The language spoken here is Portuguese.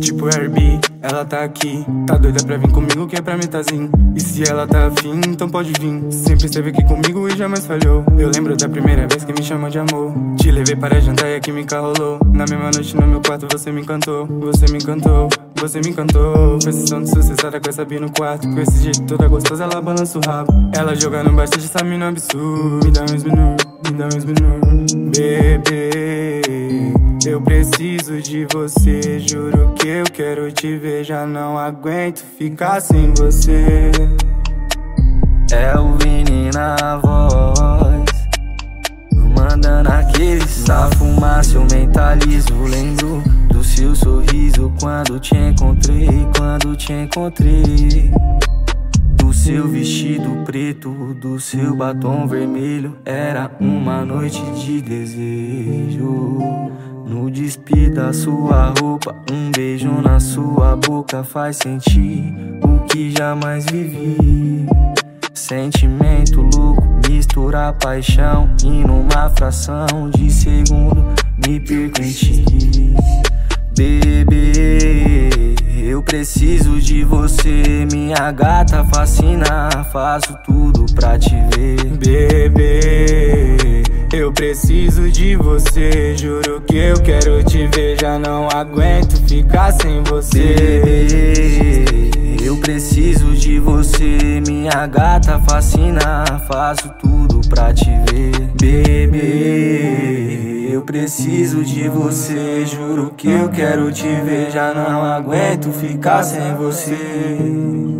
Tipo Airbnb, ela tá aqui, tá doida pra vir comigo que é pra metazinho. E se ela tá afim, então pode vir. Sempre esteve aqui comigo e jamais falhou. Eu lembro da primeira vez que me chamou de amor. Te levei para jantar e a química rolou. Na mesma noite no meu quarto você me encantou. Você me encantou, você me encantou. Foi sessão de sucessada com essa bi no quarto. Com esse jeito toda gostosa ela balança o rabo. Ela joga no baixo dessa mina absurda. Me dá uns minutos, me dá uns minutos. Bebê, eu preciso de você, juro que eu quero te ver. Já não aguento ficar sem você. É o Vini na voz, mandando aquele safo, mas eu mentalizo. Lembro do seu sorriso quando te encontrei, quando te encontrei. Do seu vestido preto, do seu batom vermelho. Era uma noite de desejo. No despir da sua roupa, um beijo na sua boca faz sentir o que jamais vivi. Sentimento louco, mistura paixão e numa fração de segundo me perco em ti. Bebê, eu preciso de você, minha gata fascina, faço tudo pra te ver. Bebê, eu preciso de você, juro que eu quero te ver. Já não aguento ficar sem você. Bebê, eu preciso de você, minha gata fascina, faço tudo pra te ver. Bebê, eu preciso de você, juro que eu quero te ver. Já não aguento ficar sem você.